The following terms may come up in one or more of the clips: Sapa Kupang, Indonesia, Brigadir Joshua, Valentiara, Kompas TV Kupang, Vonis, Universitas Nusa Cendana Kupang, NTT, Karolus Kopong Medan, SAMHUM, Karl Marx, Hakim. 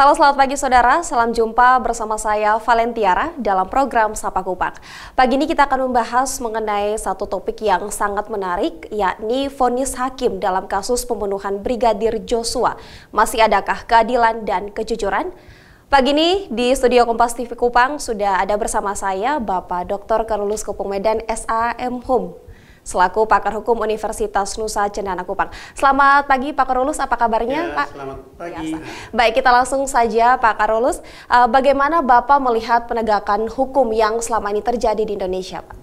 Halo, selamat pagi saudara. Salam jumpa bersama saya Valentiara dalam program Sapa Kupang. Pagi ini kita akan membahas mengenai satu topik yang sangat menarik, yakni vonis hakim dalam kasus pembunuhan Brigadir Joshua. Masih adakah keadilan dan kejujuran? Pagi ini di studio Kompas TV Kupang sudah ada bersama saya Bapak Dr. Karolus Kopong Medan SAMHUM selaku pakar hukum Universitas Nusa Cendana Kupang. Selamat pagi Pak Karolus, apa kabarnya Pak? Selamat pagi. Baik, kita langsung saja Pak Karolus. Bagaimana Bapak melihat penegakan hukum yang selama ini terjadi di Indonesia, Pak?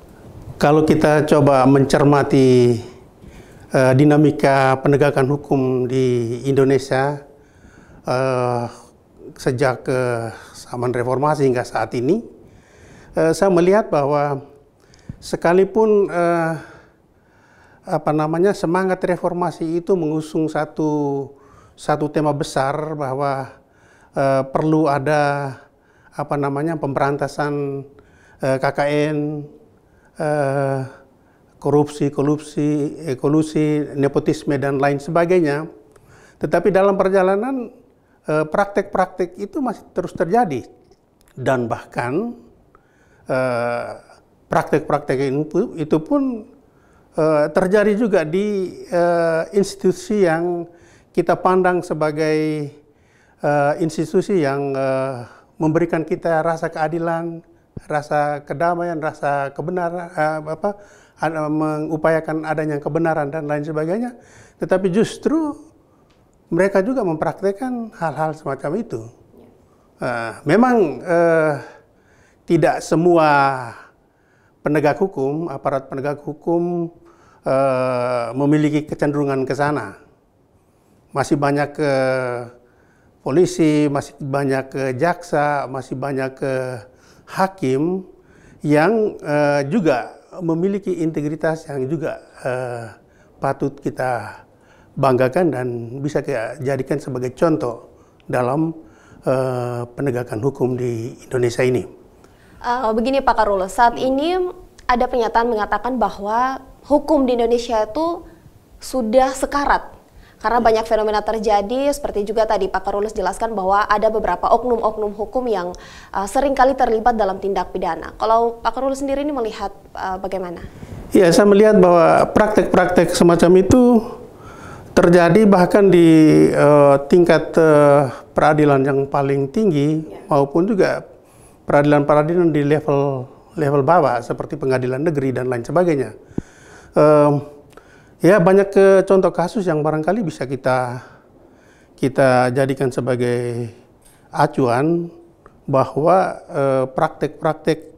Kalau kita coba mencermati dinamika penegakan hukum di Indonesia sejak zaman reformasi hingga saat ini, saya melihat bahwa sekalipun semangat reformasi itu mengusung satu tema besar bahwa perlu ada pemberantasan KKN, korupsi, kolusi, nepotisme dan lain sebagainya. Tetapi dalam perjalanan praktek-praktek itu masih terus terjadi, dan bahkan praktek-praktek itu pun terjadi juga di institusi yang kita pandang sebagai institusi yang memberikan kita rasa keadilan, rasa kedamaian, rasa kebenaran, mengupayakan adanya kebenaran dan lain sebagainya. Tetapi justru mereka juga mempraktekkan hal-hal semacam itu. Memang tidak semua penegak hukum, aparat penegak hukum memiliki kecenderungan ke sana. Masih banyak ke polisi, masih banyak ke jaksa, masih banyak ke hakim yang juga memiliki integritas yang juga patut kita banggakan dan bisa kita jadikan sebagai contoh dalam penegakan hukum di Indonesia ini. Begini Pak Karolus, saat ini ada pernyataan mengatakan bahwa hukum di Indonesia itu sudah sekarat karena banyak fenomena terjadi, seperti juga tadi Pak Karolus jelaskan bahwa ada beberapa oknum-oknum hukum yang seringkali terlibat dalam tindak pidana. Kalau Pak Karolus sendiri ini melihat bagaimana? Ya, saya melihat bahwa praktek-praktek semacam itu terjadi bahkan di tingkat peradilan yang paling tinggi, ya, maupun juga peradilan-peradilan di level bawah seperti pengadilan negeri dan lain sebagainya. Ya, banyak contoh kasus yang barangkali bisa kita jadikan sebagai acuan bahwa praktek-praktek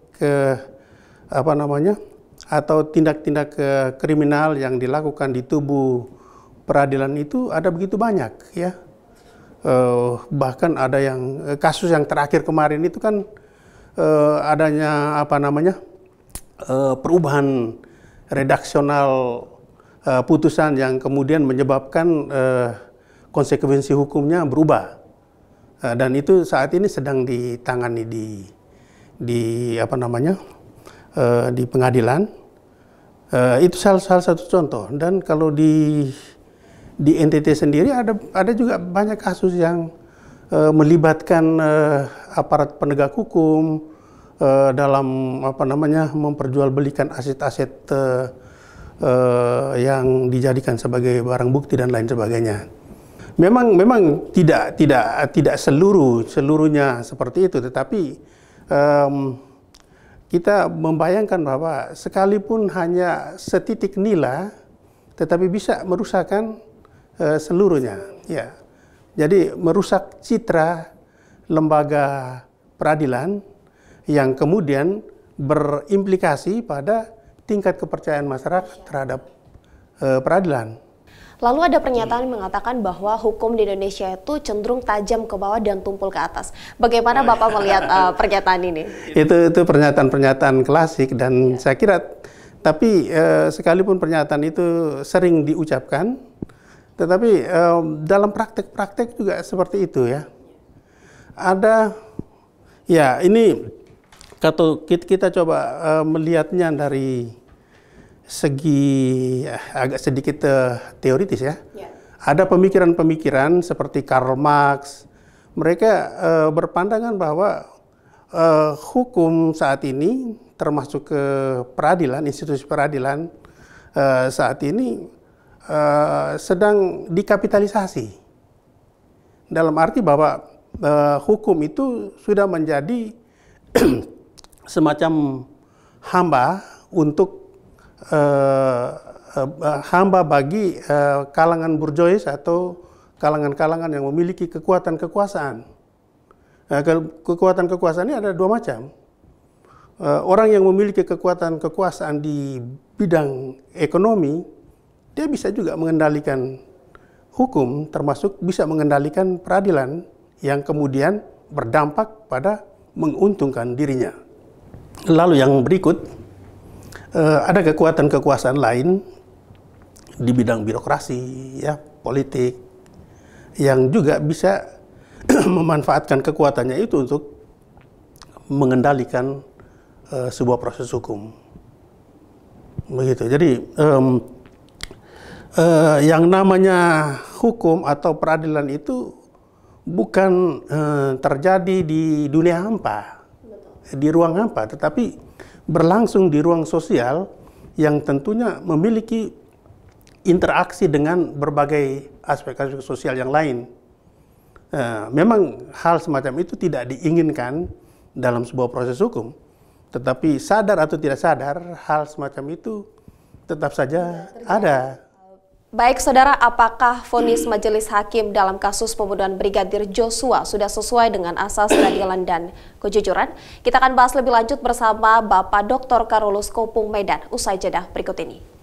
atau tindak-tindak kriminal yang dilakukan di tubuh peradilan itu ada begitu banyak, ya. Bahkan ada yang kasus yang terakhir kemarin itu kan adanya perubahan redaksional putusan yang kemudian menyebabkan konsekuensi hukumnya berubah, dan itu saat ini sedang ditangani di pengadilan. Itu salah satu contoh. Dan kalau di NTT sendiri ada juga banyak kasus yang melibatkan aparat penegak hukum dalam memperjualbelikan aset-aset yang dijadikan sebagai barang bukti dan lain sebagainya. Memang tidak seluruhnya seperti itu, tetapi kita membayangkan bahwa sekalipun hanya setitik nila, tetapi bisa merusakkan seluruhnya, ya. Jadi merusak citra lembaga peradilan yang kemudian berimplikasi pada tingkat kepercayaan masyarakat terhadap peradilan. Lalu ada pernyataan mengatakan bahwa hukum di Indonesia itu cenderung tajam ke bawah dan tumpul ke atas. Bagaimana Bapak melihat pernyataan ini? Itu pernyataan-pernyataan klasik, dan ya, saya kira tapi sekalipun pernyataan itu sering diucapkan, tetapi dalam praktek-praktek juga seperti itu, ya. Ada, ya, ini kalau kita coba melihatnya dari segi agak sedikit teoritis, ya. Ada pemikiran-pemikiran seperti Karl Marx mereka berpandangan bahwa hukum saat ini, termasuk ke peradilan, institusi peradilan saat ini sedang dikapitalisasi. Dalam arti bahwa hukum itu sudah menjadi semacam hamba untuk hamba bagi kalangan burjuis atau kalangan-kalangan yang memiliki kekuatan-kekuasaan. Nah, kekuatan-kekuasaan ini ada dua macam. Orang yang memiliki kekuatan-kekuasaan di bidang ekonomi, dia bisa juga mengendalikan hukum, termasuk bisa mengendalikan peradilan yang kemudian berdampak pada menguntungkan dirinya. Lalu yang berikut, ada kekuatan-kekuasaan lain di bidang birokrasi, ya, politik, yang juga bisa memanfaatkan kekuatannya itu untuk mengendalikan sebuah proses hukum, begitu. Jadi yang namanya hukum atau peradilan itu bukan terjadi di dunia hampa, di ruang hampa, tetapi berlangsung di ruang sosial yang tentunya memiliki interaksi dengan berbagai aspek-aspek sosial yang lain. Memang hal semacam itu tidak diinginkan dalam sebuah proses hukum. Tetapi sadar atau tidak sadar, hal semacam itu tetap saja ada. Baik saudara, apakah vonis majelis hakim dalam kasus pembunuhan Brigadir Joshua sudah sesuai dengan asas keadilan dan kejujuran? Kita akan bahas lebih lanjut bersama Bapak Dr. Karolus Kopong Medan usai jeda berikut ini.